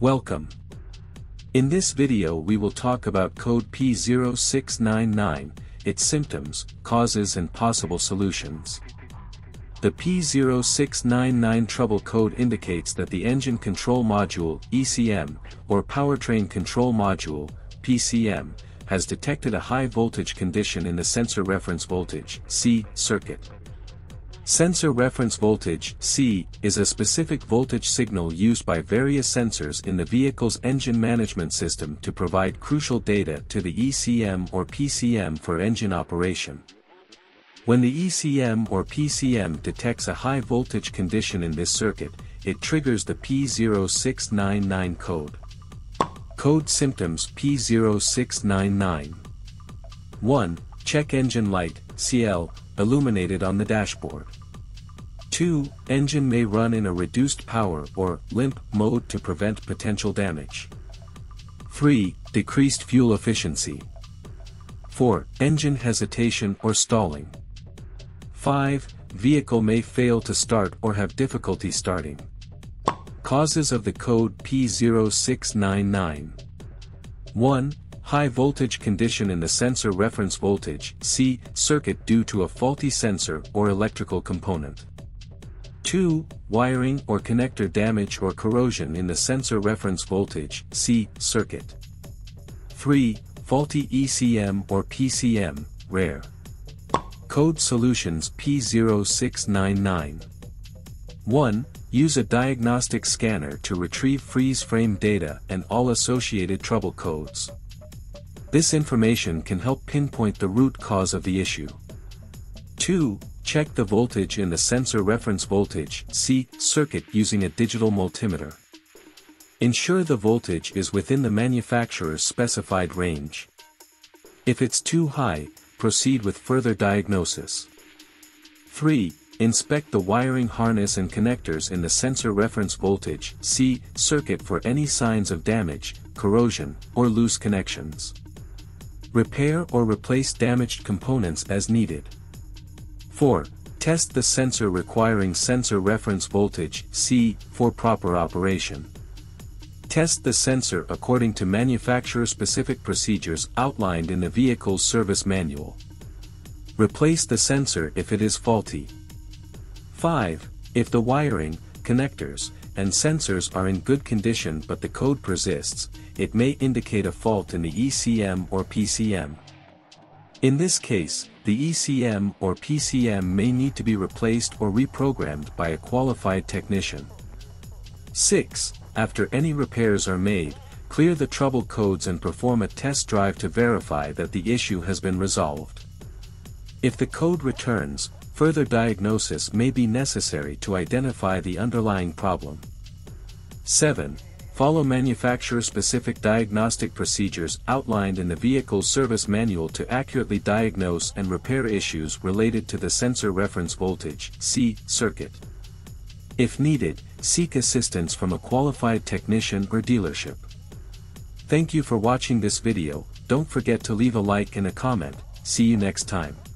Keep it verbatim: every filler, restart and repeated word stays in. Welcome. In this video we will talk about code P zero six nine nine, its symptoms, causes and possible solutions. The P zero six nine nine trouble code indicates that the engine control module E C M, or powertrain control module P C M, has detected a high voltage condition in the sensor reference voltage C circuit. Sensor reference voltage C is a specific voltage signal used by various sensors in the vehicle's engine management system to provide crucial data to the E C M or P C M for engine operation. When the E C M or P C M detects a high voltage condition in this circuit, it triggers the P zero six nine nine code. Code symptoms P zero six nine nine. one. Check engine light, C L, illuminated on the dashboard. two. Engine may run in a reduced power or limp mode to prevent potential damage. three. Decreased fuel efficiency. four. Engine hesitation or stalling. five. Vehicle may fail to start or have difficulty starting. Causes of the code P zero six nine nine. one. High voltage condition in the sensor reference voltage C circuit due to a faulty sensor or electrical component. two. Wiring or connector damage or corrosion in the sensor reference voltage C circuit. three. Faulty E C M or P C M, rare. Code solutions P zero six nine nine. one. Use a diagnostic scanner to retrieve freeze frame data and all associated trouble codes. This information can help pinpoint the root cause of the issue. two. Check the voltage in the sensor reference voltage C circuit using a digital multimeter. Ensure the voltage is within the manufacturer's specified range. If it's too high, proceed with further diagnosis. three. Inspect the wiring harness and connectors in the sensor reference voltage C circuit for any signs of damage, corrosion, or loose connections. Repair or replace damaged components as needed. four. Test the sensor requiring sensor reference voltage C for proper operation. Test the sensor according to manufacturer-specific procedures outlined in the vehicle's service manual. Replace the sensor if it is faulty. five. If the wiring, connectors, and sensors are in good condition but the code persists, it may indicate a fault in the E C M or P C M. In this case, the E C M or P C M may need to be replaced or reprogrammed by a qualified technician. six. After any repairs are made, clear the trouble codes and perform a test drive to verify that the issue has been resolved. If the code returns, further diagnosis may be necessary to identify the underlying problem. seven. Follow manufacturer-specific diagnostic procedures outlined in the vehicle service manual to accurately diagnose and repair issues related to the sensor reference voltage C circuit. If needed, seek assistance from a qualified technician or dealership. Thank you for watching this video. Don't forget to leave a like and a comment. See you next time.